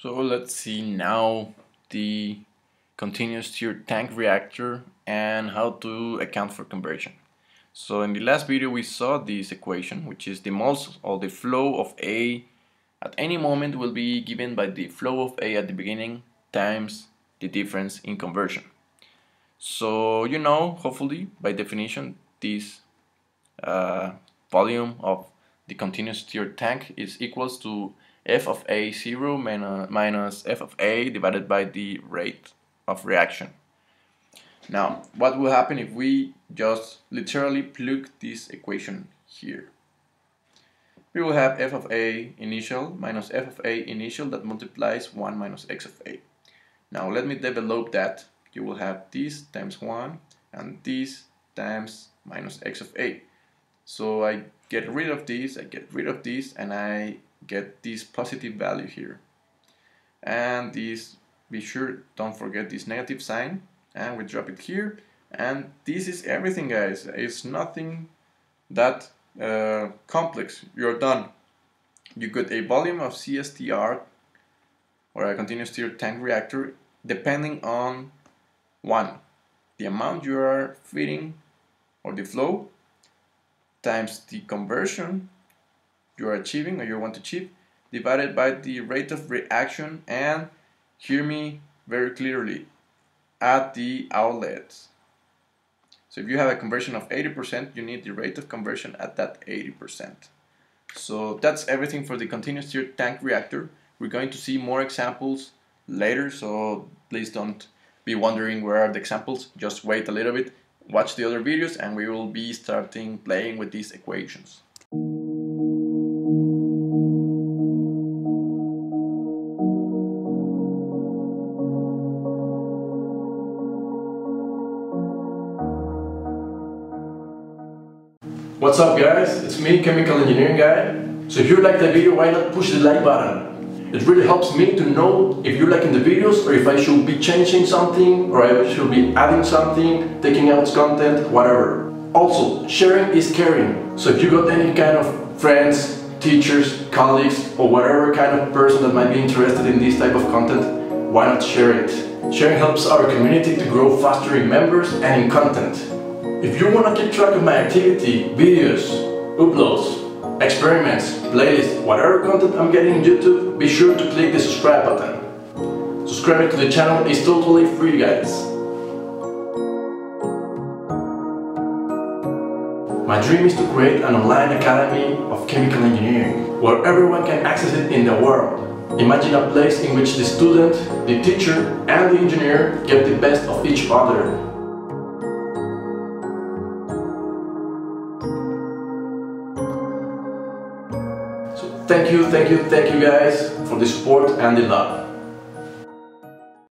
So let's see now the continuous stirred tank reactor and how to account for conversion. So in the last video we saw this equation, which is the moles or the flow of A at any moment will be given by the flow of A at the beginning times the difference in conversion. So you know, hopefully, by definition, this volume of the continuous stirred tank is equals to f of a0 minus f of a divided by the rate of reaction. Now, what will happen if we just literally plug this equation here? We will have f of a initial minus f of a initial that multiplies 1 minus x of a. Now, let me develop that. You will have this times 1 and this times minus x of a. So I get rid of this, I get rid of this, and I get this positive value here, and this, be sure don't forget this negative sign, and we drop it here, and this is everything, guys. It's nothing that complex. You're done. You got a volume of CSTR or a continuous stirred tank reactor depending on one, the amount you are feeding or the flow, times the conversion you are achieving or you want to achieve, divided by the rate of reaction, and hear me very clearly, at the outlets. So if you have a conversion of 80%, you need the rate of conversion at that 80%. So that's everything for the continuous stirred tank reactor. We're going to see more examples later, so please don't be wondering where are the examples. Just wait a little bit, watch the other videos, and we will be starting playing with these equations. What's up, guys? It's me, Chemical Engineering Guy. So if you like the video, why not push the like button? It really helps me to know if you're liking the videos or if I should be changing something or I should be adding something, taking out content, whatever. Also, sharing is caring. So if you got any kind of friends, teachers, colleagues, or whatever kind of person that might be interested in this type of content, why not share it? Sharing helps our community to grow faster in members and in content. If you want to keep track of my activity, videos, uploads, experiments, playlists, whatever content I'm getting on YouTube, be sure to click the subscribe button. Subscribing to the channel is totally free, guys. My dream is to create an online academy of chemical engineering, where everyone can access it in the world. Imagine a place in which the student, the teacher, and the engineer get the best of each other. Thank you guys for the support and the love.